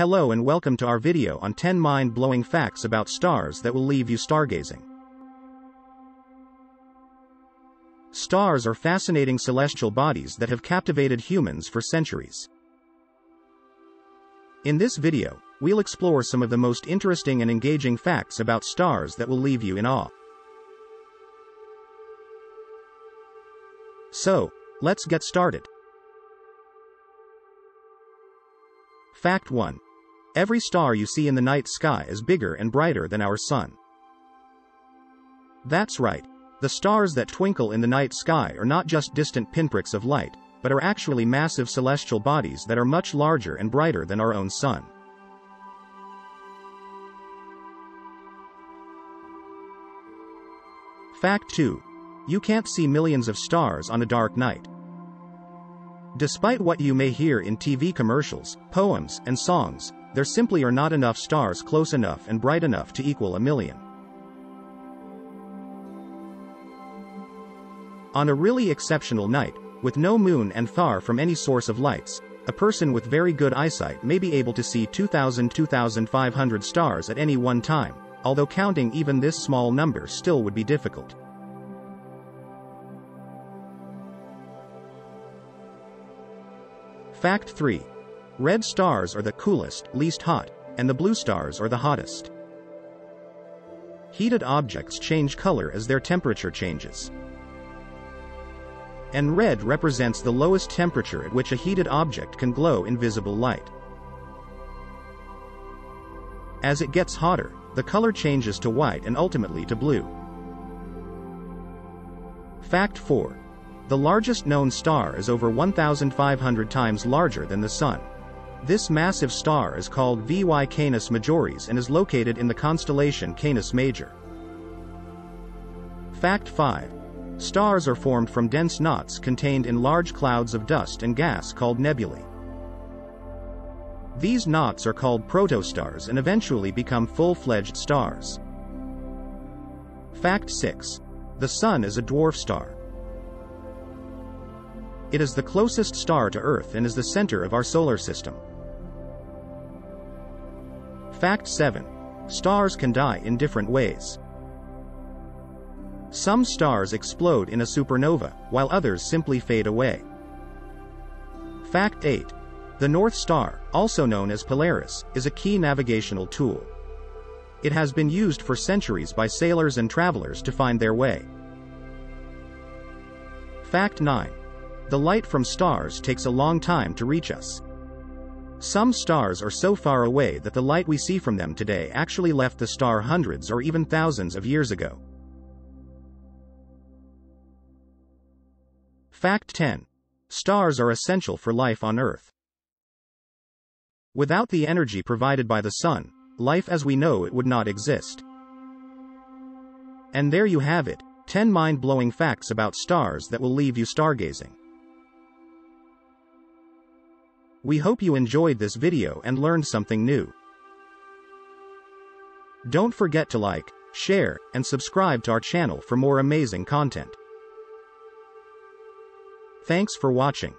Hello and welcome to our video on 10 mind-blowing facts about stars that will leave you stargazing. Stars are fascinating celestial bodies that have captivated humans for centuries. In this video, we'll explore some of the most interesting and engaging facts about stars that will leave you in awe. So, let's get started. Fact 1. Every star you see in the night sky is bigger and brighter than our sun. That's right. The stars that twinkle in the night sky are not just distant pinpricks of light, but are actually massive celestial bodies that are much larger and brighter than our own sun. Fact 2. You can't see millions of stars on a dark night. Despite what you may hear in TV commercials, poems, and songs, there simply are not enough stars close enough and bright enough to equal a million. On a really exceptional night, with no moon and far from any source of lights, a person with very good eyesight may be able to see 2,000–2,500 stars at any one time, although counting even this small number still would be difficult. Fact 3. Red stars are the coolest, least hot, and the blue stars are the hottest. Heated objects change color as their temperature changes. And red represents the lowest temperature at which a heated object can glow in visible light. As it gets hotter, the color changes to white and ultimately to blue. Fact 4. The largest known star is over 1,500 times larger than the sun. This massive star is called VY Canis Majoris and is located in the constellation Canis Major. Fact 5. Stars are formed from dense knots contained in large clouds of dust and gas called nebulae. These knots are called protostars and eventually become full-fledged stars. Fact 6. The Sun is a dwarf star. It is the closest star to Earth and is the center of our solar system. Fact 7. Stars can die in different ways. Some stars explode in a supernova, while others simply fade away. Fact 8. The North Star, also known as Polaris, is a key navigational tool. It has been used for centuries by sailors and travelers to find their way. Fact 9. The light from stars takes a long time to reach us. Some stars are so far away that the light we see from them today actually left the star hundreds or even thousands of years ago. Fact 10. Stars are essential for life on Earth. Without the energy provided by the sun, life as we know it would not exist. And there you have it, 10 mind-blowing facts about stars that will leave you stargazing. We hope you enjoyed this video and learned something new. Don't forget to like, share, and subscribe to our channel for more amazing content. Thanks for watching.